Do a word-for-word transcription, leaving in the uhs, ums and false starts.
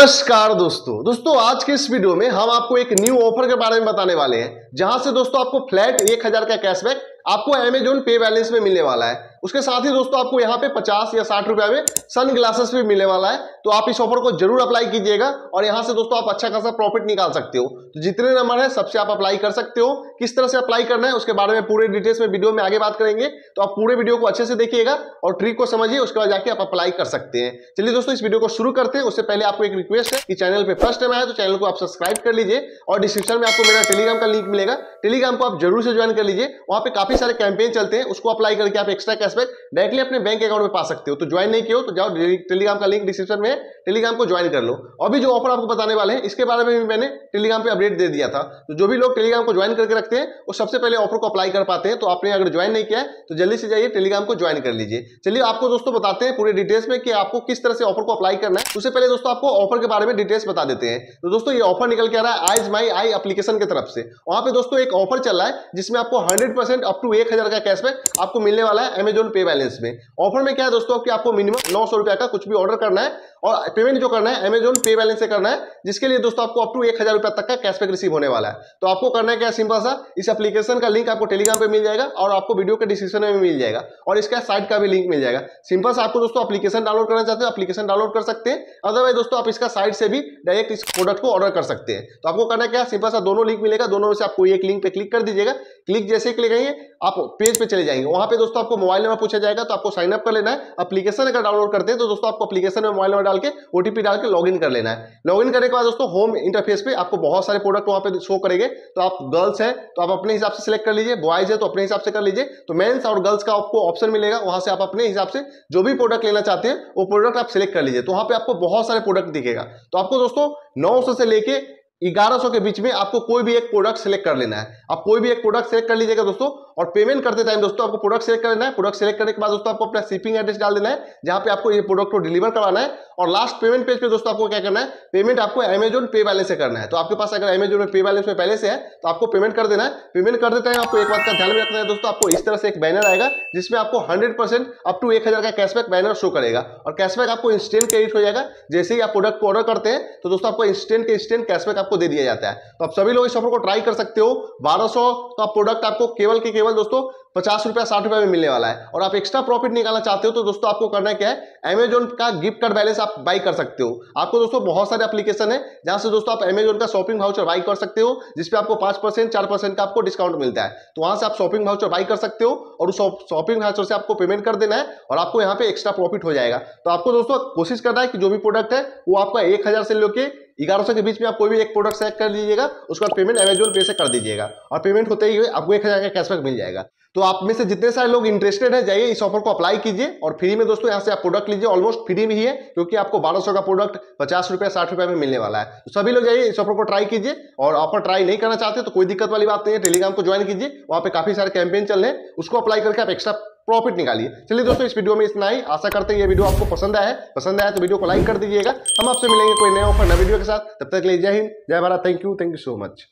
नमस्कार दोस्तों दोस्तों आज के इस वीडियो में हम आपको एक न्यू ऑफर के बारे में बताने वाले हैं, जहां से दोस्तों आपको फ्लैट एक हजार का कैशबैक आपको Amazon पे बैलेंस में मिलने वाला है। उसके साथ ही दोस्तों आपको यहाँ पे पचास या साठ रुपया में सन ग्लासेस भी मिलने वाला है। तो आप इस ऑफर को जरूर अप्लाई कीजिएगा और यहाँ से दोस्तों आप अच्छा खासा प्रॉफिट निकाल सकते हो। तो जितने नंबर है सबसे आप अप्लाई कर सकते हो। किस तरह से अप्लाई करना है उसके बारे में पूरे डिटेल्स में वीडियो में आगे बात करेंगे, तो आप पूरे वीडियो को अच्छे से देखिएगा और ट्रिक को समझिए, उसके बाद जाके आप अप्लाई कर सकते हैं। चलिए दोस्तों इस वीडियो को शुरू करते हैं। उससे पहले आपको एक रिक्वेस्ट है कि चैनल पर फर्स्ट टाइम आया तो चैनल को आप सब्सक्राइब कर लीजिए और डिस्क्रिप्शन में आपको मेरा टेलीग्राम का लिंक मिलेगा, टेलीग्राम को आप जरूर से ज्वाइन कर लीजिए। वहाँ पे काफी सारे कैंपेन चलते हैं, उसको अप्लाई करके आप एक्स्ट्रा कैशबैक डायरेक्टली अपने बैंक अकाउंट में पा सकते हो। तो ज्वाइन नहीं किया हो तो जाओ, टेलीग्राम का लिंक डिस्क्रिप्शन में है, टेलीग्राम को ज्वाइन कर लो। अभी जो ऑफर आपको बताने वाले हैं इसके बारे में भी मैंने टेलीग्राम पे अपडेट दे दिया था, तो जो भी लोग टेलीग्राम को ज्वाइन करके रखते हैं वो सबसे पहले ऑफर को अप्लाई कर पाते हैं। तो आपने अगर ज्वाइन नहीं किया है तो जल्दी से जाइए टेलीग्राम को ज्वाइन कर लीजिए। चलिए आपको दोस्तों बताते हैं पूरे डिटेल्स में कि आपको किस तरह से ऑफर को अप्लाई करना है। उससे पहले दोस्तों आपको ऑफर के बारे में डिटेल्स बता देते हैं। तो दोस्तों ये ऑफर निकल के आ रहा है आइज माई आई एप्लीकेशन की तरफ से। वहां पे दोस्तों एक ऑफर चल रहा है जिसमें आपको हंड्रेड परसेंट अप टू एक हजार का कैशबैक आपको मिलने वाला है Amazon पे बैलेंस में। ऑफर में क्या है दोस्तों कि आपको मिनिमम नौ सौ रुपया का कुछ भी ऑर्डर करना है और पेमेंट जो करना है Amazon पे बैलेंस से करना है, जिसके लिए दोस्तों आपको अप टू एक हजार रुपया तक का कैशबैक रिसीव होने वाला है। तो आपको करना है क्या, सिंपल सा, इस एप्लीकेशन का लिंक आपको टेलीग्राम पे मिल जाएगा और आपको वीडियो के डिस्क्रिप्शन में मिल जाएगा और इसका साइट का भी लिंक मिल जाएगा। सिंपल सा आपको दोस्तों एप्लीकेशन डाउनलोड करना चाहते हो एप्लीकेशन डाउनलोड कर सकते हैं, अदरवाइज दोस्तों आप इसका साइट से भी डायरेक्ट इस प्रोडक्ट को ऑर्डर कर सकते हैं। तो आपको करना क्या, सिंपल सा दोनों लिंक मिलेगा, दोनों में से आपको एक लिंक पे क्लिक कर दीजिएगा। क्लिक जैसे क्लिक करेंगे आप पेज पे चले जाएंगे। वहां पे दोस्तों आपको मोबाइल नंबर पूछा जाएगा, तो आपको साइन अप कर लेना है। एप्लीकेशन अगर डाउनलोड करते हैं तो दोस्तों आपको एप्लीकेशन में मोबाइल नंबर डाल के ओटीपी डाल के लॉगिन कर लेना है। लॉगिन करने के बाद दोस्तों होम इंटरफेस पे आपको बहुत सारे प्रोडक्ट वहां पे शो करेंगे। तो आप गर्ल्स हैं तो आप अपने हिसाब से सिलेक्ट कर लीजिए, बॉयज है तो अपने हिसाब से कर लीजिए। तो मेन्स और गर्ल्स का आपको ऑप्शन मिलेगा, वहां से आप अपने हिसाब से जो भी प्रोडक्ट लेना चाहते हैं वो प्रोडक्ट आप सिलेक्ट कर लीजिए। तो वहां पे आपको बहुत सारे प्रोडक्ट दिखेगा। तो आपको दोस्तों नौ सौ से लेके ग्यारह सौ के बीच में आपको कोई भी एक प्रोडक्ट सेलेक्ट कर लेना है। आप कोई भी एक प्रोडक्ट सेलेक्ट कर लीजिएगा दोस्तों और पेमेंट करते टाइम दोस्तों आपको प्रोडक्ट सेलेक्ट कर लेना है। प्रोडक्ट सेलेक्ट करने के बाद दोस्तों आपको अपना शिपिंग एड्रेस डाल देना है जहां पे आपको ये प्रोडक्ट को डिलीवर करवाना है। और लास्ट पेमेंट पेज पे दोस्तों आपको क्या करना है, पेमेंट आपको Amazon पे बैलेंस से करना है। तो आपके पास अगर Amazon में पे बैलेंस में पहले से है तो आपको पेमेंट कर देना है। पेमेंट करते टाइम आपको एक बात का ध्यान रखना है दोस्तों, आपको इस तरह से एक बैनर आएगा जिसमें आपको हंड्रेड परसेंट अप टू एक हजार का कैशबैक बैनर शो करेगा और कैशबैक आपको इंस्टेंट क्रेडिट हो जाएगा जैसे ही आप प्रोडक्ट को ऑर्डर करते हैं। तो दोस्तों आपको इंस्टेंट के इंस्टेंट कैशबैक को दे दिया जाता है। तो आप सभी लोग इस ऑफर को ट्राई कर सकते हो। बारह सौ का प्रोडक्ट आपको केवल के केवल दोस्तों पचास रुपया साठ रुपया में मिलने वाला है। और आप एक्स्ट्रा प्रॉफिट निकालना चाहते हो तो दोस्तों आपको करना क्या है, Amazon का गिफ्ट कार्ड बैलेंस आप बाई कर सकते हो। आपको दोस्तों बहुत सारे एप्लीकेशन है जहां से दोस्तों आप Amazon का शॉपिंग वाउचर बाई कर सकते हो, जिसपे आपको पांच परसेंट चार परसेंट का आपको डिस्काउंट मिलता है। तो वहां से आप शॉपिंग वाउचर बाई कर सकते हो और उस शॉपिंग वाउचर से आपको पेमेंट कर देना है और आपको यहाँ पे एक्स्ट्रा प्रॉफिट हो जाएगा। तो आपको दोस्तों कोशिश करना है कि जो भी प्रोडक्ट है वो आपका एक हजार से लेकर ग्यारह सौ के बीच में आप कोई भी एक प्रोडक्ट सेलेक्ट कर लीजिएगा, उसके बाद पेमेंट Amazon पे से कर दीजिएगा और पेमेंट होते ही आपको एक हजार का कैशबैक मिल जाएगा। तो आप में से जितने सारे लोग इंटरेस्टेड हैं जाइए इस ऑफर को अप्लाई कीजिए और फ्री में दोस्तों यहाँ से आप प्रोडक्ट लीजिए। ऑलमोस्ट फ्री में ही है क्योंकि आपको बारह सौ का प्रोडक्ट पचास रुपया साठ रुपया में मिलने वाला है। तो सभी लोग जाइए इस ऑफर को ट्राई कीजिए और ऑफर ट्राई नहीं करना चाहते तो कोई दिक्कत वाली बात नहीं है, टेलीग्राम को ज्वाइन कीजिए, वहाँ पे काफी सारे कैंपेन चल रहे हैं, उसको अप्लाई करके आप एक्स्ट्रा प्रॉफिट निकालिए। चलिए दोस्तों इस वीडियो में इतना ही। आशा करते हैं ये वीडियो आपको पसंद आया है। पसंद आया तो वीडियो को लाइक कर दीजिएगा। हम आपसे मिलेंगे कोई नए ऑफर नए वीडियो के साथ, तब तक के लिए जय हिंद जय Bharat. Thank you thank you so much.